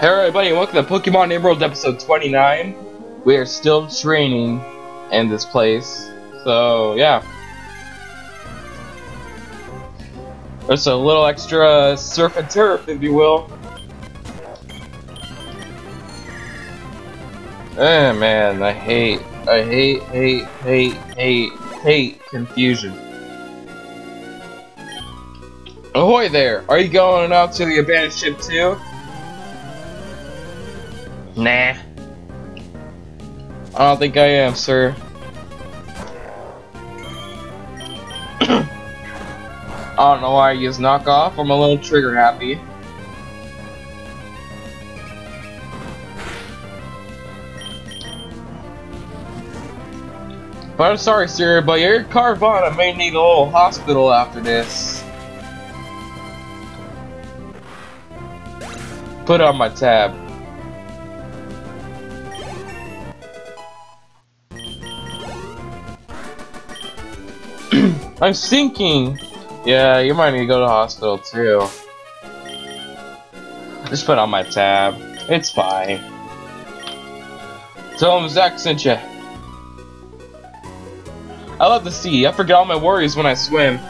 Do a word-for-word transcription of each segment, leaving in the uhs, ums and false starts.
Hey everybody, welcome to Pokemon Emerald episode twenty-nine. We are still training in this place, so yeah. There's a little extra surf and turf, if you will. Oh man, I hate, I hate, hate, hate, hate, hate confusion. Ahoy there! Are you going out to the abandoned ship too? Nah. I don't think I am, sir. I don't know why I use knockoff. I'm a little trigger happy. But I'm sorry, sir, but your Carvanha may need a whole hospital after this. Put on my tab. I'm sinking! Yeah, you might need to go to the hospital too. Just put on my tab. It's fine. Tell him Zach sent ya. I love the sea. I forget all my worries when I swim.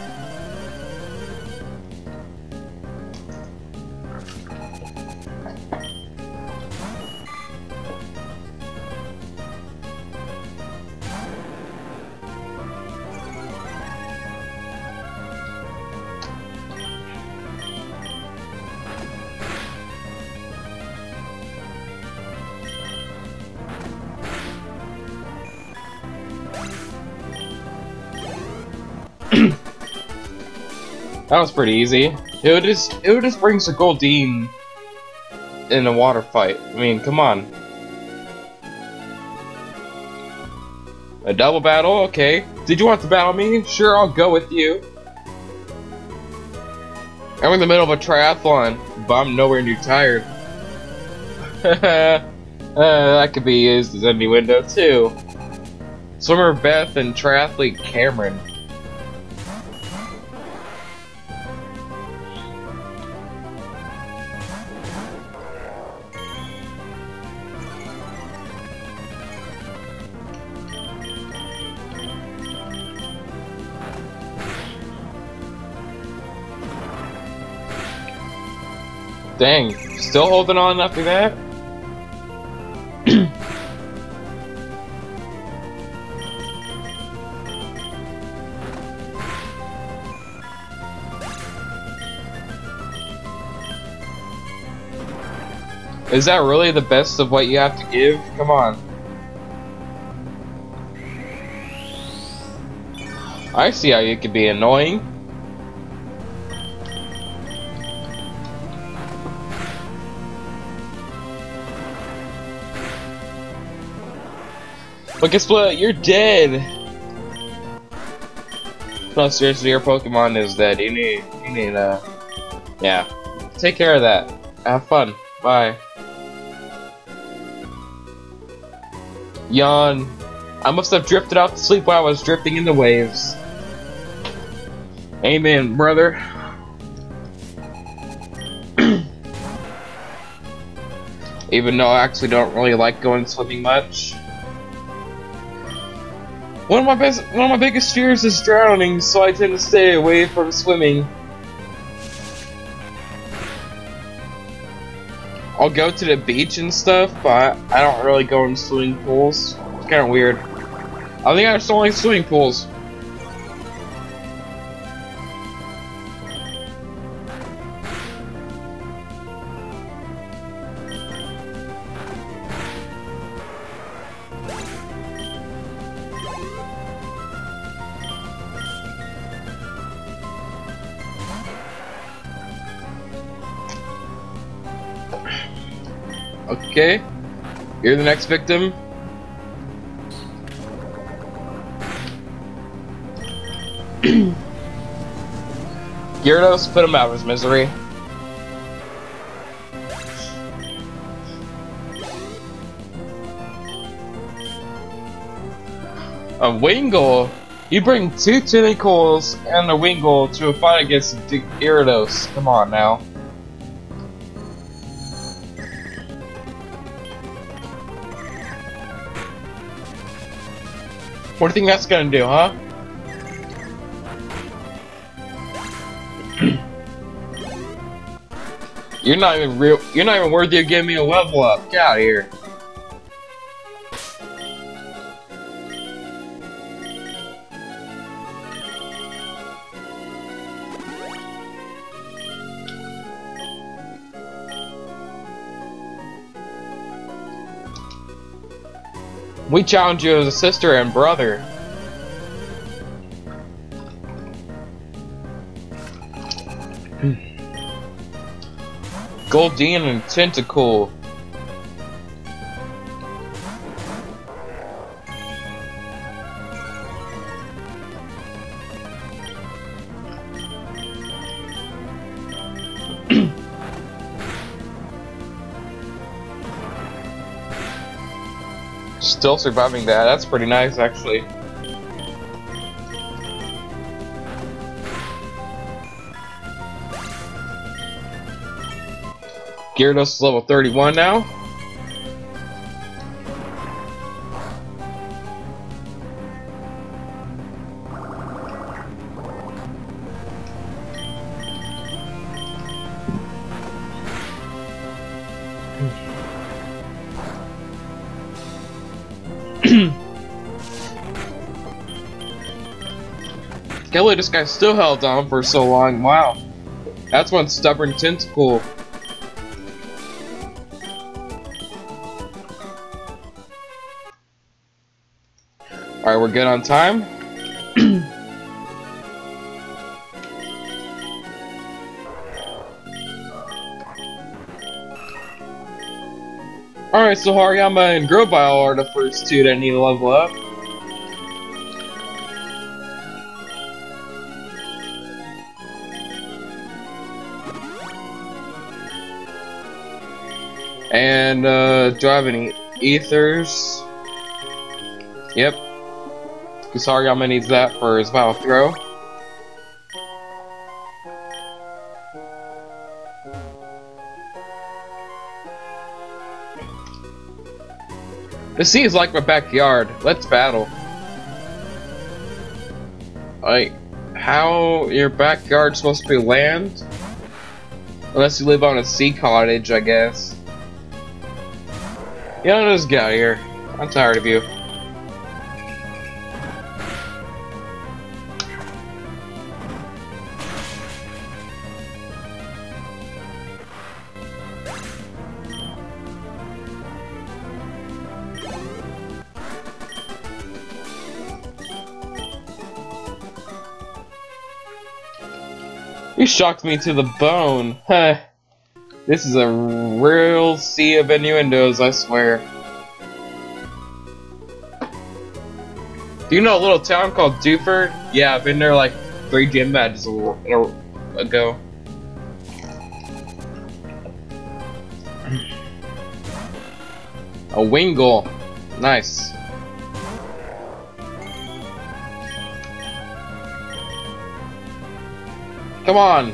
That was pretty easy. It would just, it would just brings a Goldeen in a water fight. I mean, come on. A double battle? Okay. Did you want to battle me? Sure, I'll go with you. I'm in the middle of a triathlon, but I'm nowhere near tired. uh, that could be used as any window too. Swimmer Beth and triathlete Cameron. Dang, still holding on after that? Is that really the best of what you have to give? Come on. I see how you could be annoying. But guess what? You're dead! No, seriously, your Pokemon is dead. You need, you need, uh... yeah. Take care of that. Have fun. Bye. Yawn. I must have drifted off to sleep while I was drifting in the waves. Amen, brother. Even though I actually don't really like going swimming much. One of my best, one of my biggest fears is drowning, so I tend to stay away from swimming. I'll go to the beach and stuff, but I don't really go in swimming pools. It's kind of weird. I think I just don't like swimming pools. Okay, you're the next victim. Gyarados, put him out of his misery. A Wingull? You bring two Tentacools and a Wingull to a fight against Gyarados. Come on now. What do you think that's gonna do, huh? You're not even real. You're not even worthy of giving me a level up. Get out of here. We challenge you as a sister and brother. Goldeen and Tentacool. Still surviving that, that's pretty nice actually. Gyarados is level thirty-one now. Kelly, this guy still held on for so long. Wow. That's one stubborn Tentacool. Alright, we're good on time. Alright, so Hariyama and Grovyle are the first two that need to level up. And, uh, do I have any ethers? Yep. Because Hariyama needs that for his final throw. The sea is like my backyard. Let's battle. Like, how your backyard's supposed to be land? Unless you live on a sea cottage, I guess. You know, just get out of here. I'm tired of you. You shocked me to the bone, huh? This is a real sea of innuendos, I swear. Do you know a little town called Dewford? Yeah, I've been there like three gym badges ago. A Wingull, nice. Come on!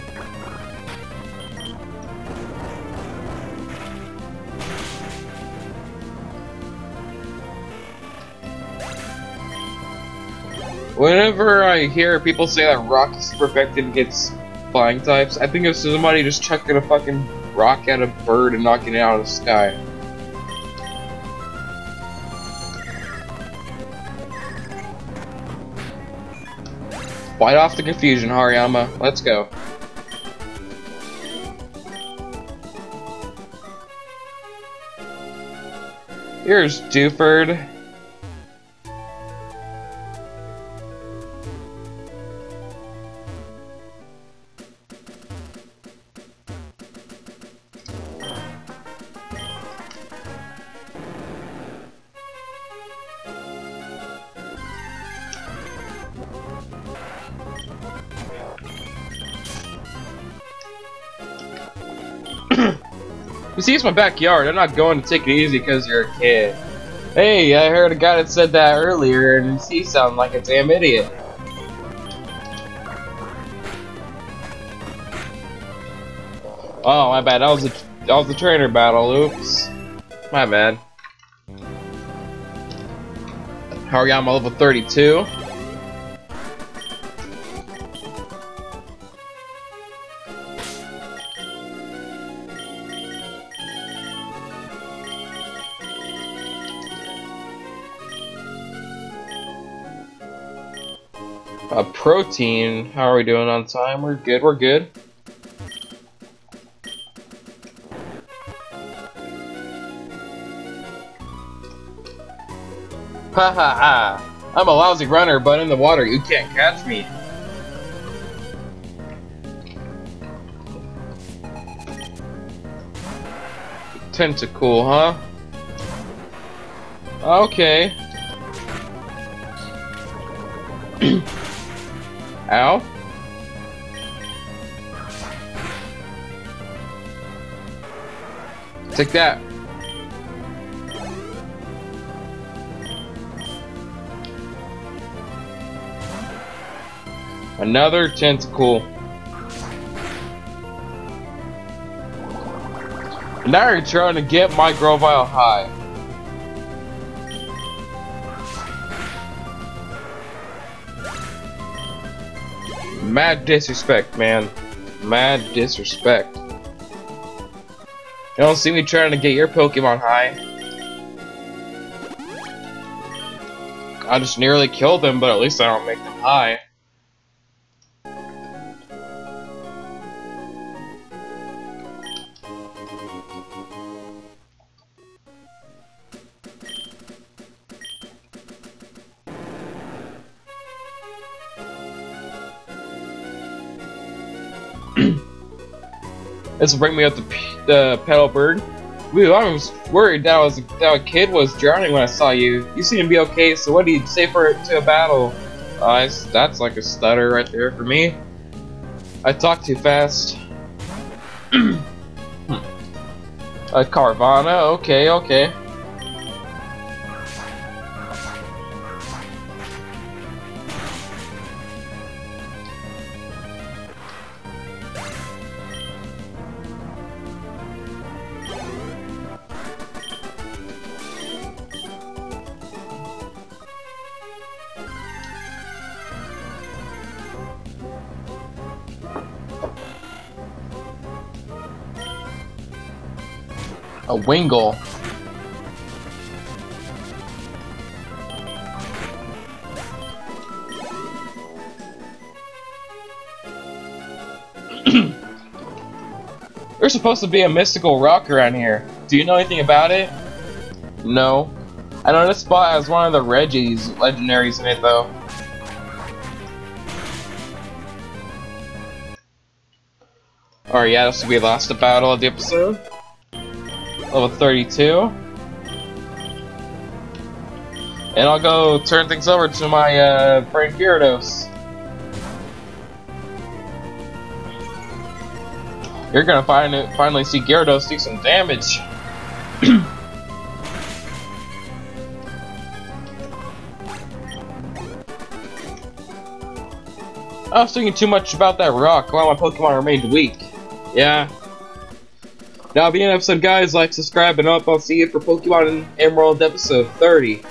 Whenever I hear people say that rock is perfected against flying types, I think of somebody just chucking a fucking rock at a bird and knocking it out of the sky. Fight off the confusion, Hariyama. Let's go. Here's Dewford. You see, it's my backyard. I'm not going to take it easy because you're a kid. Hey, I heard a guy that said that earlier, and he sounded like a damn idiot. Oh, my bad. That was a that was the trainer battle. Oops. My bad. Hariyama level thirty-two. A protein. How are we doing on time? We're good, we're good. Ha ha ha. I'm a lousy runner, but in the water you can't catch me. Tentacool, huh? Okay. Ow. Take that. Another tentacle. Now you're trying to get my Grovyle high. Mad disrespect, man. Mad disrespect. You don't see me trying to get your Pokemon high. I just nearly killed them, but at least I don't make them high. This will bring me up to uh, Petalburg. Ooh, I was worried that was that a kid was drowning when I saw you. You seem to be okay, so what do you say for to a battle? Uh, that's like a stutter right there for me. I talk too fast. hmm. A Carvanha, okay, okay. A Wingull. There's supposed to be a mystical rock around here. Do you know anything about it? No. I know this spot has one of the Reggie's legendaries in it, though. Alright, yeah, this will be the last battle of the episode. Level thirty-two. And I'll go turn things over to my uh, friend Gyarados. You're gonna find it, finally see Gyarados do some damage. I was thinking too much about that rock while my Pokemon remained weak. Yeah. That'll be an episode, guys. Like, subscribe, and up. I'll see you for Pokemon Emerald episode thirty.